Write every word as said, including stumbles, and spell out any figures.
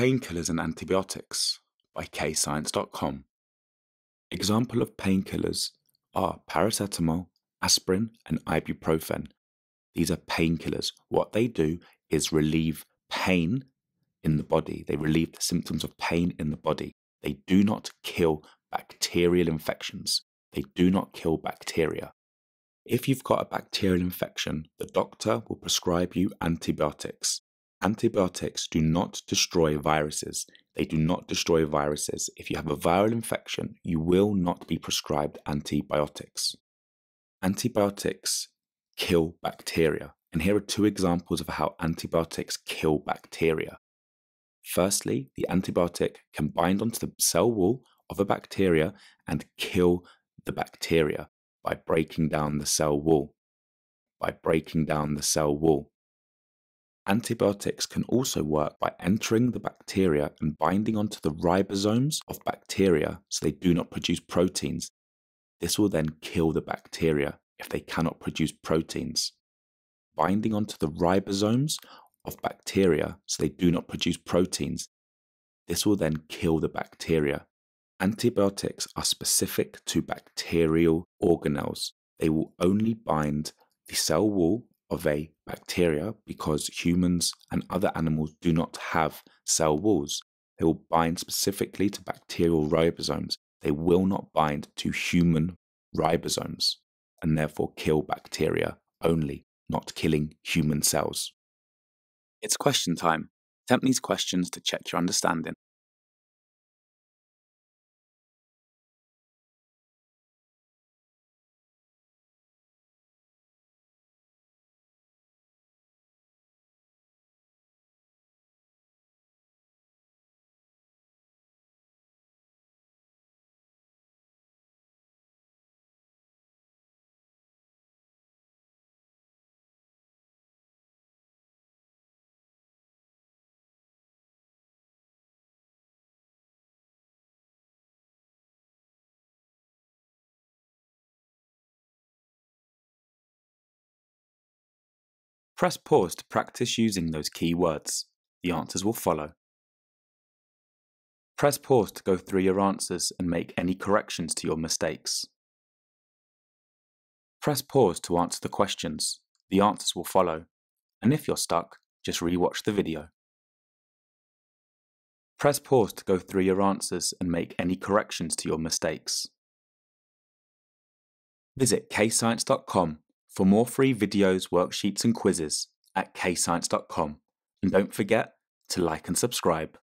Painkillers and Antibiotics by Kay Science dot com. Example of painkillers are paracetamol, aspirin, and ibuprofen. These are painkillers. What they do is relieve pain in the body. They relieve the symptoms of pain in the body. They do not kill bacterial infections. They do not kill bacteria. If you've got a bacterial infection, the doctor will prescribe you antibiotics. Antibiotics do not destroy viruses. They do not destroy viruses. If you have a viral infection, you will not be prescribed antibiotics. Antibiotics kill bacteria. And here are two examples of how antibiotics kill bacteria. Firstly, the antibiotic can bind onto the cell wall of a bacteria and kill the bacteria by breaking down the cell wall. By breaking down the cell wall. Antibiotics can also work by entering the bacteria and binding onto the ribosomes of bacteria so they do not produce proteins. This will then kill the bacteria if they cannot produce proteins. Binding onto the ribosomes of bacteria so they do not produce proteins. This will then kill the bacteria. Antibiotics are specific to bacterial organelles. They will only bind the cell wall of a bacteria because humans and other animals do not have cell walls. They will bind specifically to bacterial ribosomes. They will not bind to human ribosomes and therefore kill bacteria only, not killing human cells. It's question time. Attempt these questions to check your understanding. Press pause to practice using those key words. The answers will follow. Press pause to go through your answers and make any corrections to your mistakes. Press pause to answer the questions. The answers will follow. And if you're stuck, just re-watch the video. Press pause to go through your answers and make any corrections to your mistakes. Visit Kay Science dot com. For more free videos, worksheets and quizzes at Kay Science dot com, and don't forget to like and subscribe.